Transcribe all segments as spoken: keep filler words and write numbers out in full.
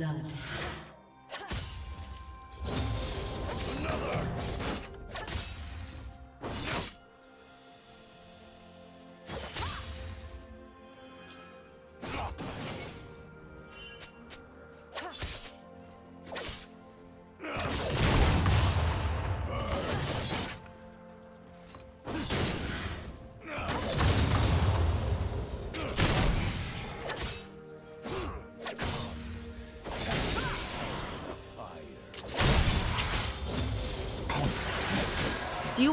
blood. Do you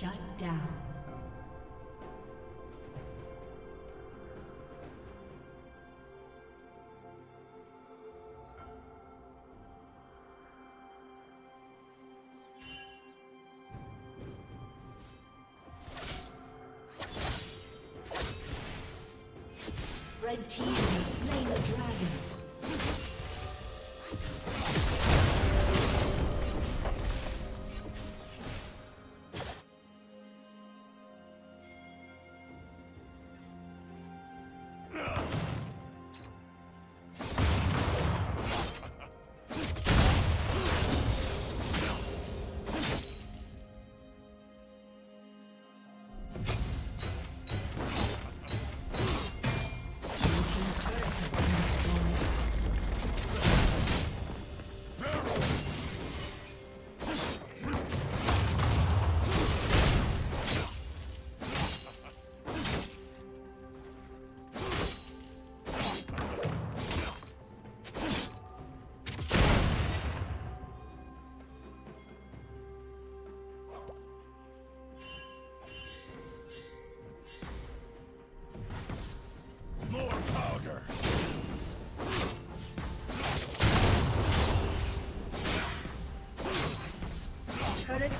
Shut down. Red team has slain the dragon.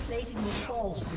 Plating will fall soon.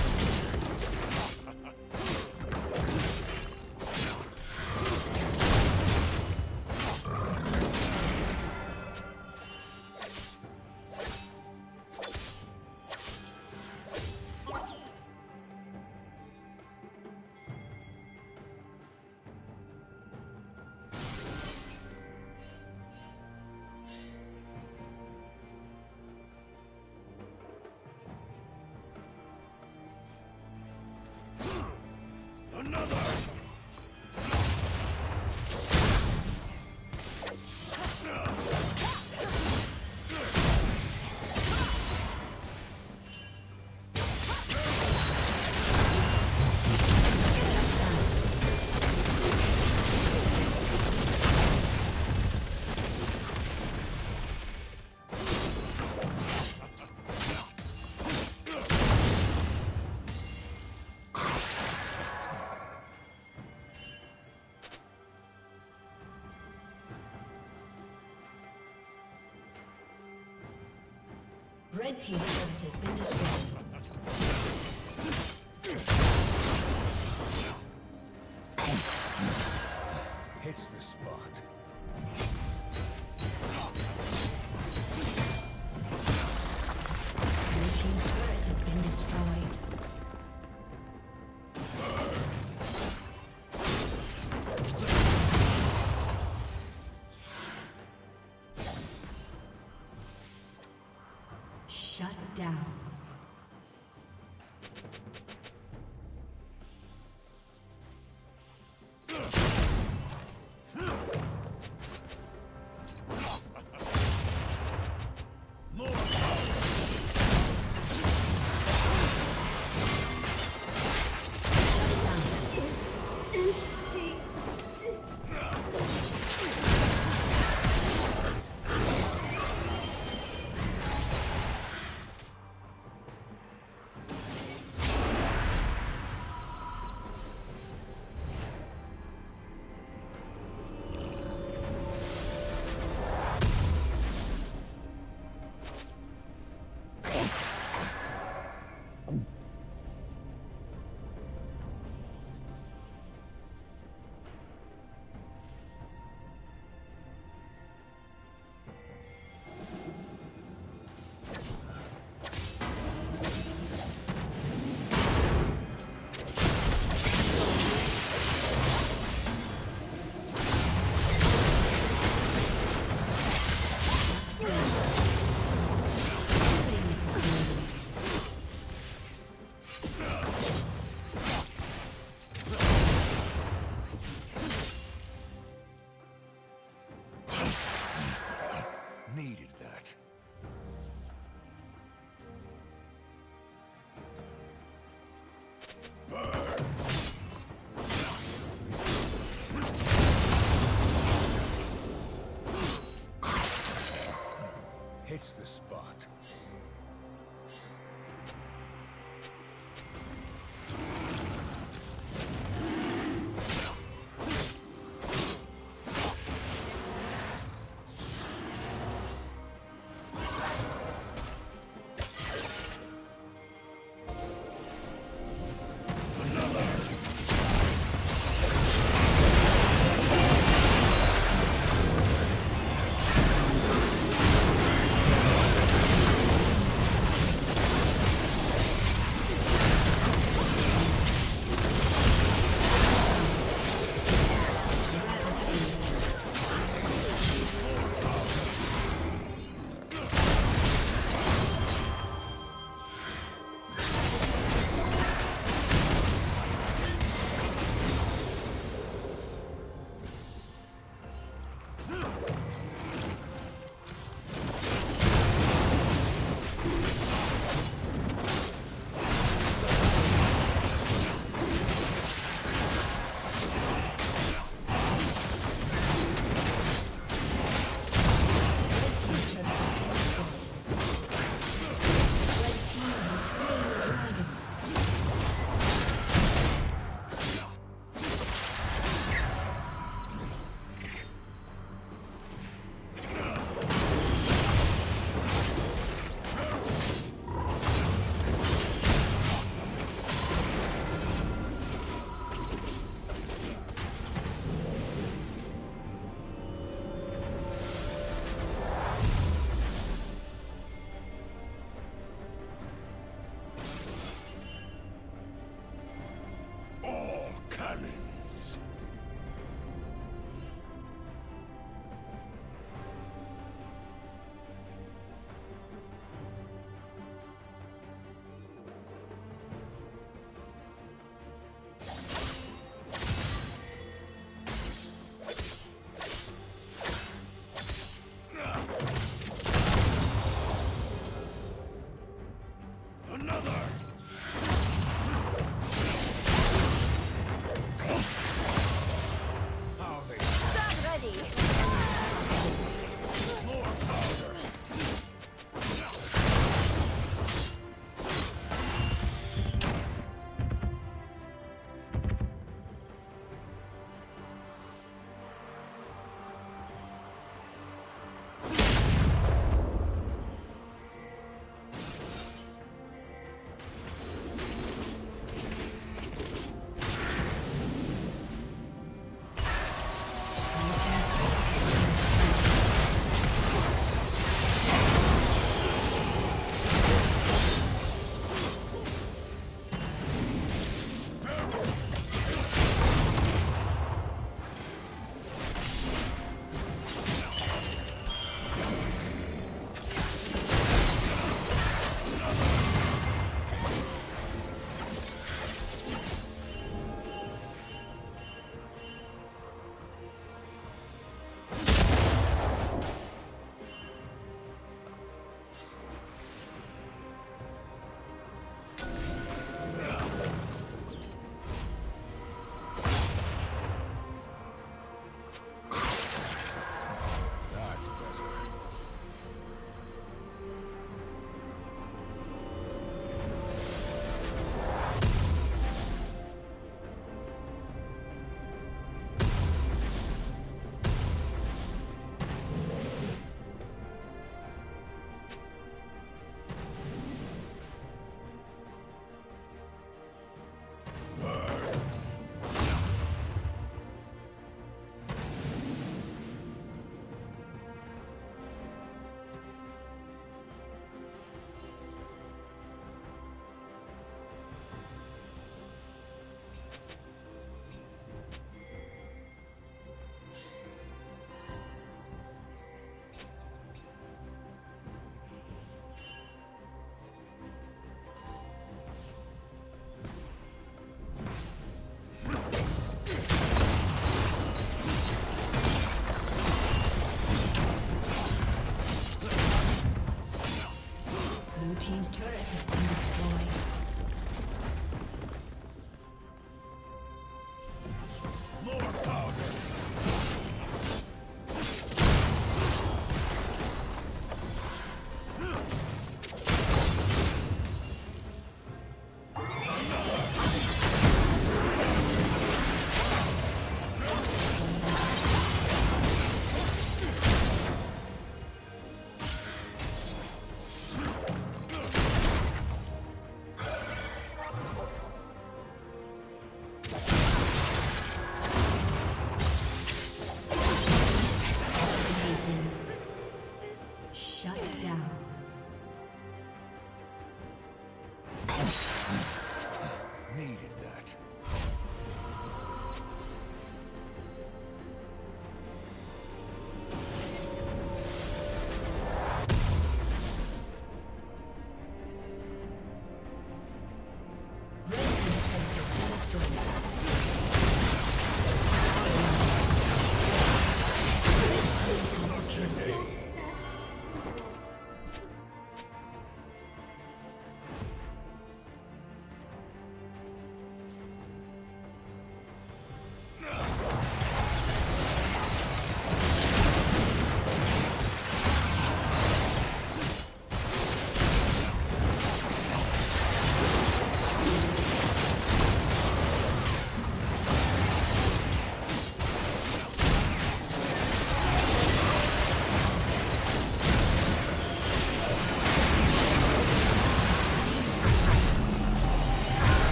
Red team's turret has been destroyed. Hits the spot. Blue team's turret has been destroyed. Shut down. Hits the spot.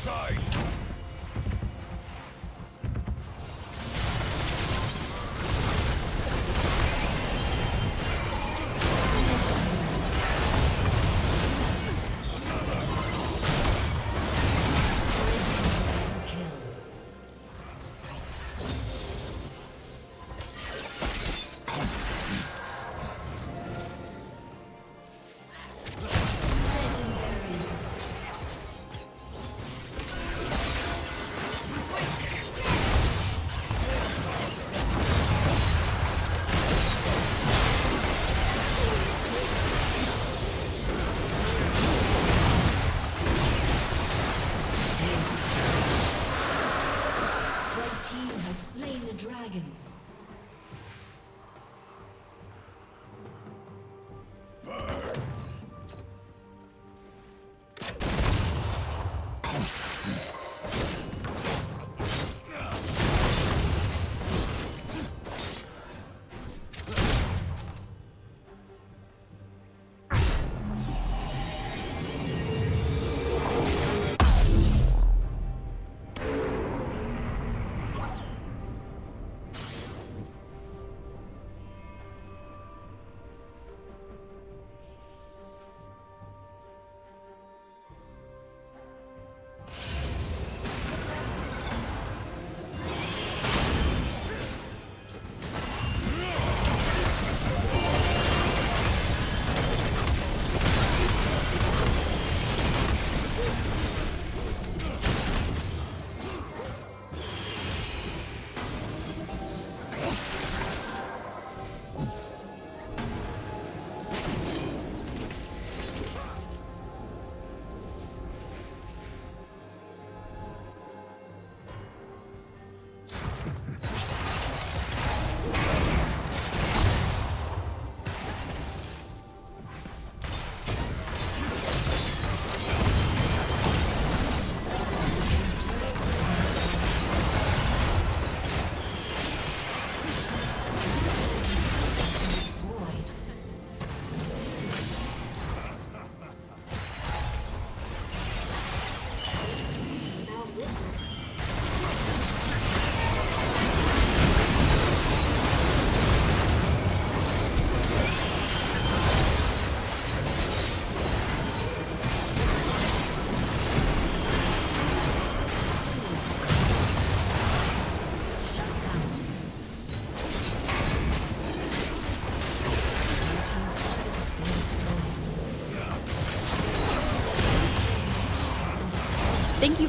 side. Thank you